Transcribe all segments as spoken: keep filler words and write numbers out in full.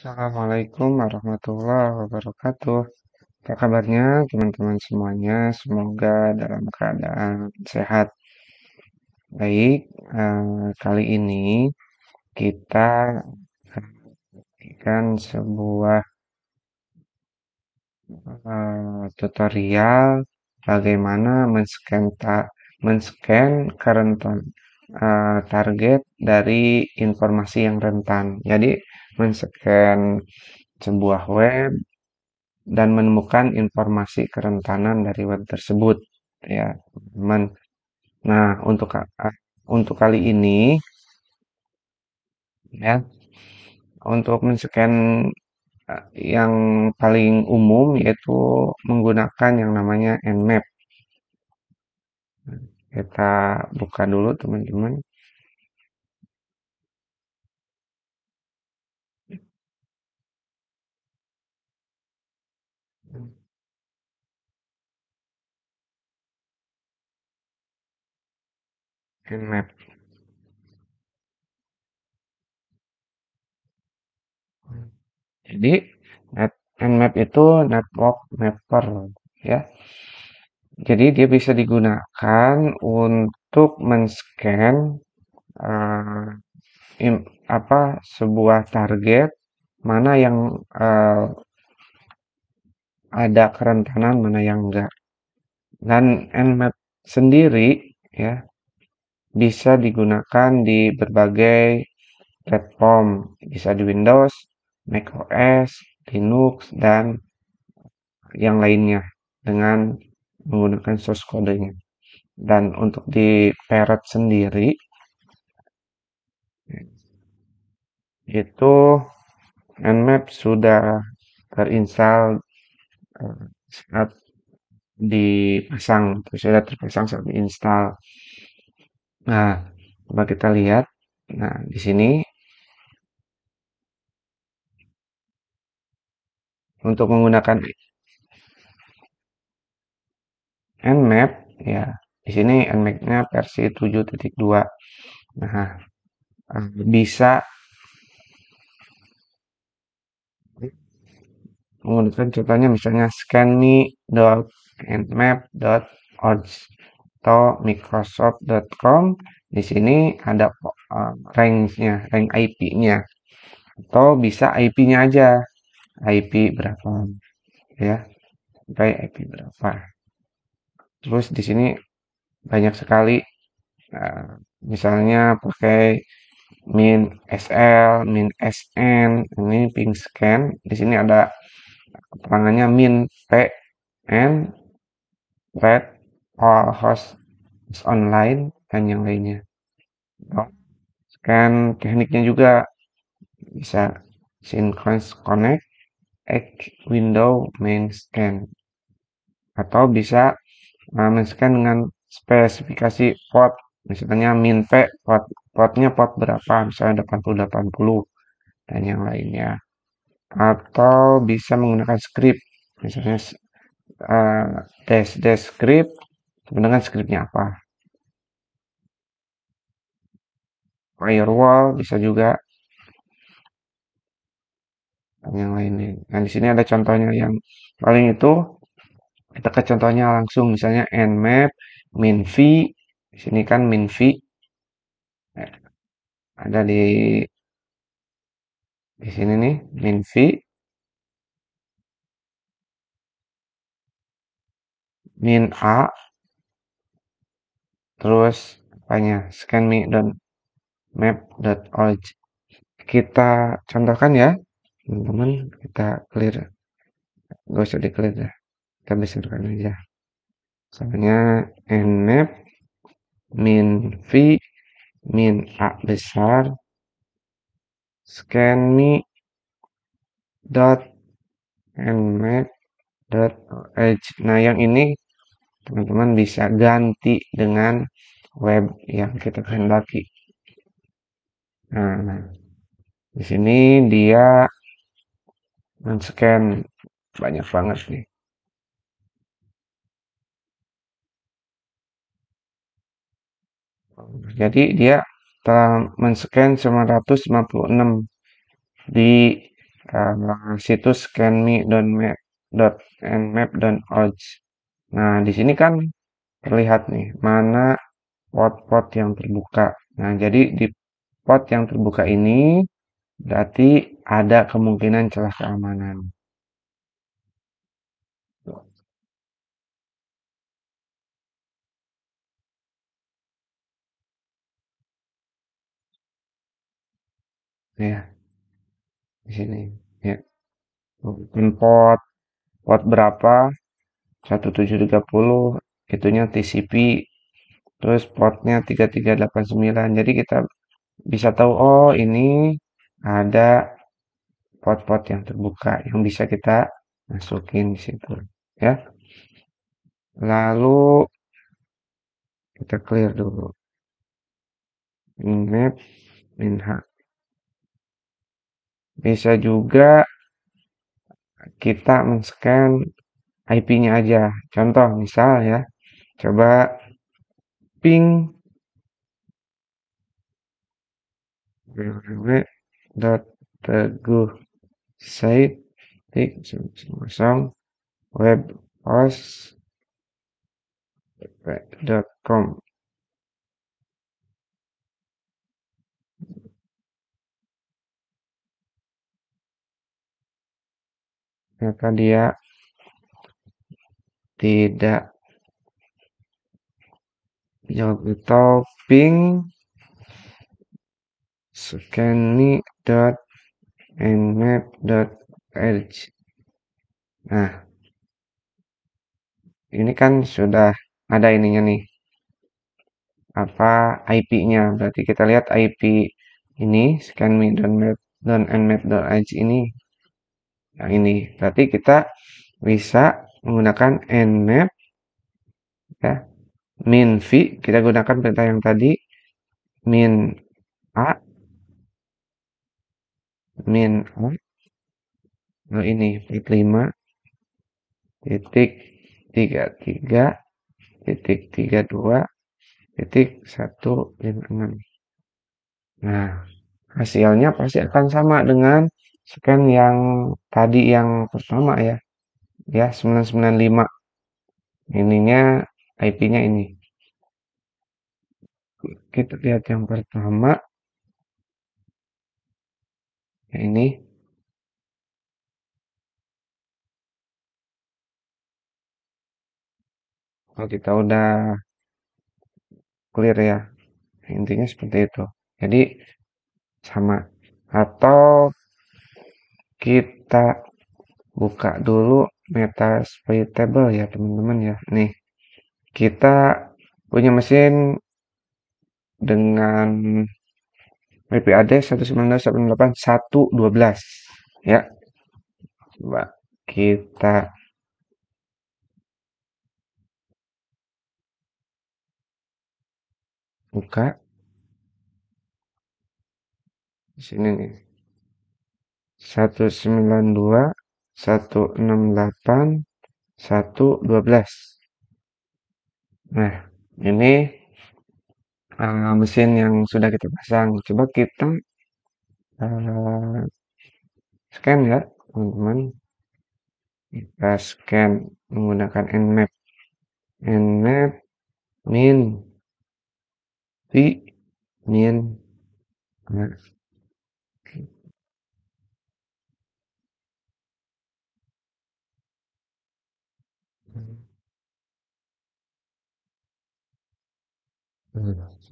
Assalamualaikum warahmatullahi wabarakatuh. Apa kabarnya teman-teman semuanya? Semoga dalam keadaan sehat. Baik, eh, kali ini kita akan sebuah eh, tutorial bagaimana men-scan ta men-scan current eh, target dari informasi yang rentan. Jadi men-scan sebuah web dan menemukan informasi kerentanan dari web tersebut, ya teman. Nah, untuk untuk kali ini, ya, untuk men-scan yang paling umum yaitu menggunakan yang namanya Nmap. Kita buka dulu teman-teman. Nmap. Jadi net, Nmap itu network mapper, ya. Jadi dia bisa digunakan untuk men-scan uh, apa sebuah target mana yang uh, ada kerentanan, mana yang enggak. Dan Nmap sendiri, ya, bisa digunakan di berbagai platform, bisa di Windows, macOS, Linux, dan yang lainnya dengan menggunakan source kodenya. Dan untuk di Parrot sendiri, itu Nmap sudah terinstall saat dipasang, sudah terpasang saat diinstal. Nah, coba kita lihat. Nah, di sini untuk menggunakan Nmap, ya, di sini Nmap-nya versi tujuh titik dua. Nah, bisa menggunakan contohnya misalnya scan me dot n map dot org. Atau microsoft dot com, di sini ada uh, range-nya, rank I P-nya, atau bisa I P-nya aja, I P berapa, ya, sampai I P berapa. Terus di sini banyak sekali, uh, misalnya pakai min S L, min S N, ini ping scan. Di sini ada keterangannya min P N, red all host online, dan yang lainnya. Scan tekniknya juga bisa synchronous connect, edge window main scan, atau bisa uh, men-scan dengan spesifikasi port, misalnya min p port, portnya port berapa, misalnya delapan puluh delapan puluh, dan yang lainnya. Atau bisa menggunakan script, misalnya uh, dash dash script. Sebenarnya scriptnya apa? Firewall bisa juga, dan yang lainnya. Nah, di sini ada contohnya yang paling itu. Kita ke contohnya langsung, misalnya Nmap, minv. Di sini kan minv ada di di sini nih, minv. Min a. Terus apanya, scan me dot n map dot org. Kita contohkan ya teman-teman, kita clear, gak usah di clear dah, kita besarkan aja. Misalnya Nmap minv min a besar scan me dot n map dot org. Nah, yang ini teman-teman bisa ganti dengan web yang kita kehendaki. Nah, di sini dia men-scan banyak banget nih. Jadi dia telah men-scan sembilan ratus lima puluh enam di uh, situs scanme dot nmap dot org. Nah, di sini kan terlihat nih mana pot-pot yang terbuka. Nah, jadi di pot yang terbuka ini berarti ada kemungkinan celah keamanan. Ya, di sini ya, pot pot berapa seribu tujuh ratus tiga puluh itunya T C P, terus portnya tiga tiga delapan sembilan. Jadi kita bisa tahu oh ini ada pot-pot yang terbuka yang bisa kita masukin di situ ya. Lalu kita clear dulu nmap minhak. Bisa juga kita men-scan I P-nya aja. Contoh misal ya, coba ping w w w titik teguh site titik webhost titik com. Maka dia tidak jawab atau ping scanme dot nmap dot org. Nah, ini kan sudah ada ininya nih, apa I P-nya. Berarti kita lihat I P ini scanme dot nmap dot org ini. Nah, ini berarti kita bisa menggunakan nmap ya, minv kita gunakan perintah yang tadi, min a min a lalu ini port lima titik tiga tiga titik tiga dua titik satu lima enam. Nah, hasilnya pasti akan sama dengan scan yang tadi, yang pertama ya, ya sembilan sembilan lima ininya I P-nya ini. Kita lihat yang pertama ya, ini kalau kita udah clear ya, intinya seperti itu. Jadi sama, atau kita buka dulu Metasploitable ya teman-teman ya. Nih, kita punya mesin dengan W P A D satu sembilan dua delapan delapan satu satu dua ya. Coba kita buka di sini nih, satu sembilan dua satu enam delapan satu satu dua. Nah, ini uh, mesin yang sudah kita pasang. Coba kita uh, scan ya teman-teman. Kita scan menggunakan nmap nmap min v min. Nah,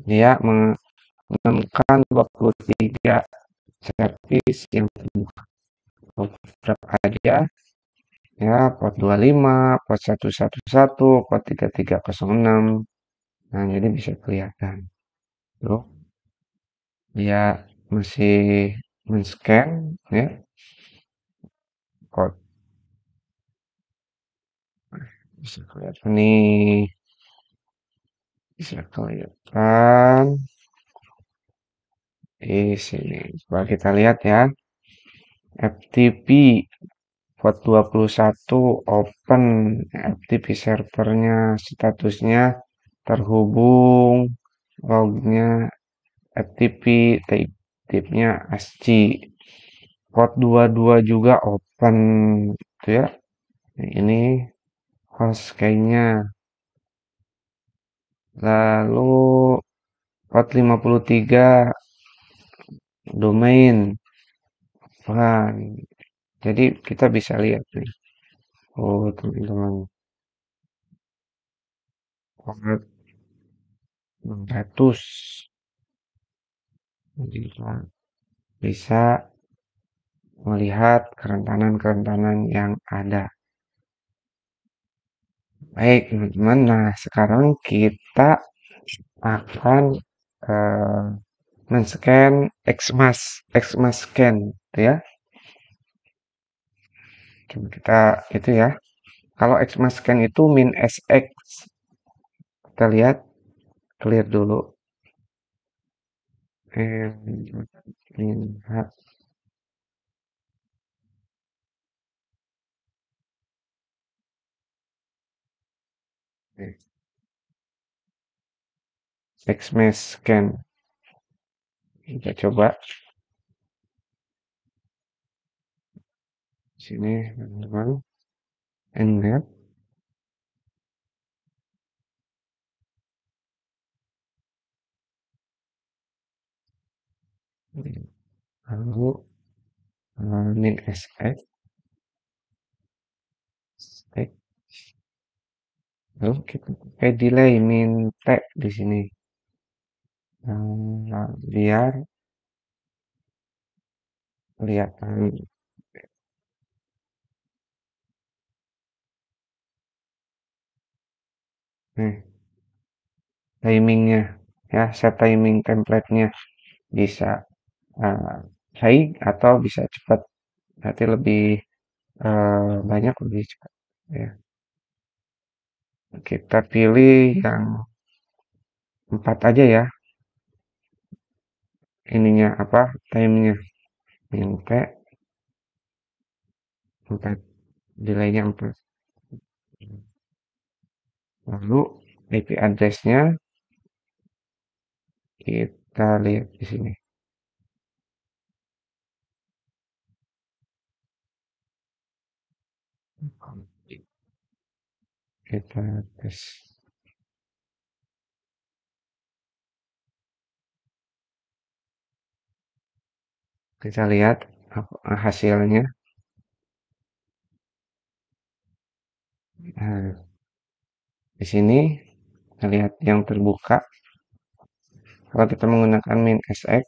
dia menemukan dua puluh tiga service yang terbuka. Port berapa aja ya, port dua puluh lima, port seratus sebelas, port tiga tiga nol enam. Nah, jadi bisa kelihatan tuh dia masih men-scan ya port. Bisa kelihatan nih, bisa kelihatan di sini. Coba kita lihat ya, F T P port dua puluh satu open, F T P servernya, statusnya terhubung, lognya F T P, tipnya A S C I I. port dua puluh dua juga open gitu ya. Ini host kayaknya. Lalu port lima puluh tiga domain. Nah, jadi kita bisa lihat nih. Oh, teman-teman. Port enam ratus. Kita bisa melihat kerentanan-kerentanan yang ada. Baik teman-teman, nah sekarang kita akan uh, men-scan Xmas, Xmas scan, gitu ya. Coba kita itu ya. Kalau Xmas scan itu min S X. Kita lihat, clear dulu. Lihat. Xmas scan. Kita coba. Sini, teman-teman. Nmap. Lalu min S X. Lalu kita pakai delay min T di sini. Nah, biar kelihatan. Nih, timingnya ya, set timing templatenya bisa uh, high atau bisa cepat. Berarti lebih uh, banyak lebih cepat ya. Kita pilih yang empat aja ya. Ininya apa? Timenya. Minta empat. Delaynya empat. Lalu I P address-nya kita lihat di sini. Kita tes. Kita lihat hasilnya. Nah, di sini kita lihat yang terbuka. Kalau kita menggunakan min S X,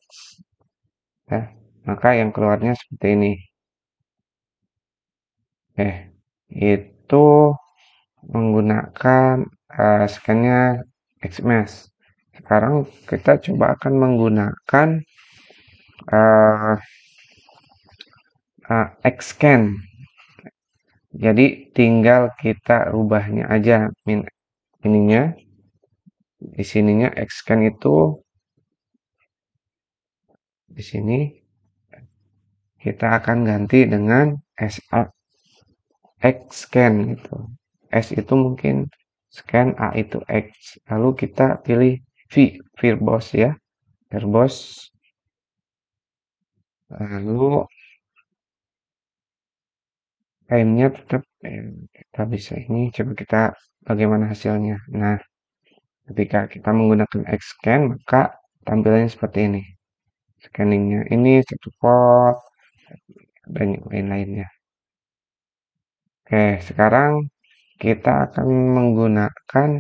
ya, maka yang keluarnya seperti ini. Eh, itu menggunakan uh, scan-nya Xmas. Sekarang kita coba akan menggunakan uh, uh, X-scan. Jadi tinggal kita rubahnya aja min ininya. Di sininya X-scan itu di sini kita akan ganti dengan S A X-scan gitu. S itu mungkin scan, A itu X. Lalu kita pilih V, Verbose ya. Verbose. Lalu time-nya tetap eh, kita bisa ini. Coba kita bagaimana hasilnya. Nah, ketika kita menggunakan X scan, maka tampilannya seperti ini. Scanningnya ini satu port dan lain-lainnya. Oke, sekarang kita akan menggunakan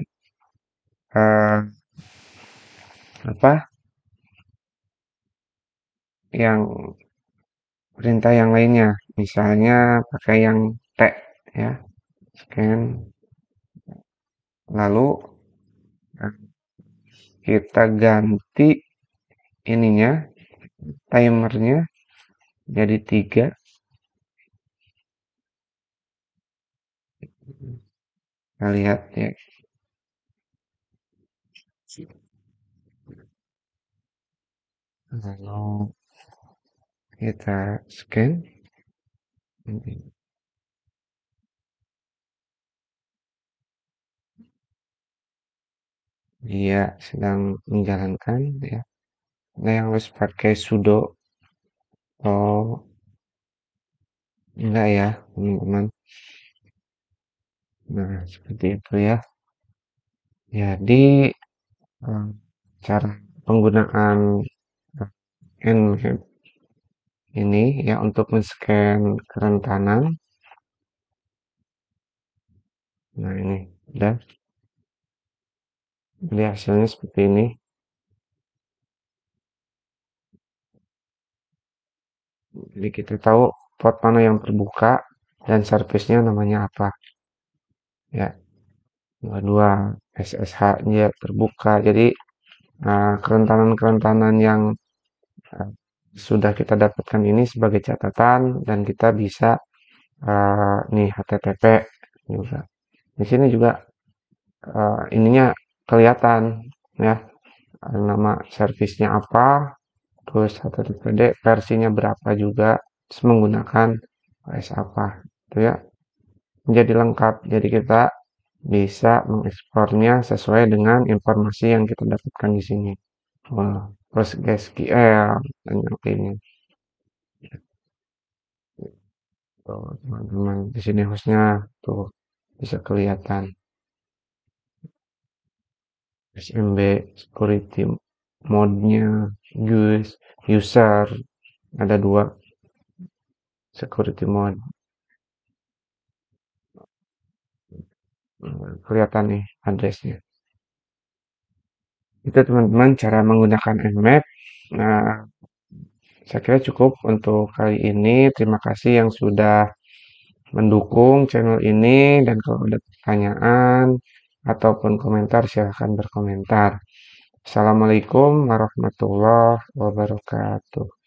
uh, apa yang perintah yang lainnya, misalnya pakai yang T ya, scan, lalu kita ganti ininya, timernya jadi tiga. Kita lihat ya. Lalu kita scan. Iya, sedang menjalankan ya. Nah, yang harus pakai sudo. Oh, Enggak ya, teman-teman. Nah, seperti itu ya. Jadi, cara penggunaan Nmap ini ya untuk men-scan kerentanan. Nah, ini udah. Jadi hasilnya seperti ini. Jadi kita tahu port mana yang terbuka dan servicenya namanya apa. Ya, dua puluh dua S S H-nya terbuka. Jadi kerentanan-kerentanan uh, yang uh, sudah kita dapatkan ini sebagai catatan dan kita bisa uh, nih H T T P juga. Di sini juga uh, ininya kelihatan ya, nama servisnya apa, terus H T T P D versinya berapa juga, terus menggunakan O S apa itu ya, menjadi lengkap. Jadi kita bisa mengekspornya sesuai dengan informasi yang kita dapatkan di sini. Wow. Terus G S Q L dan yang lainnya. Tuh, teman-teman, di sini hostnya tuh bisa kelihatan. S M B, security mode-nya, use, user, ada dua security mode. Kelihatan nih address-nya. Itu teman-teman cara menggunakan Nmap. Nah, saya kira cukup untuk kali ini. Terima kasih yang sudah mendukung channel ini, dan kalau ada pertanyaan ataupun komentar silahkan berkomentar. Assalamualaikum warahmatullahi wabarakatuh.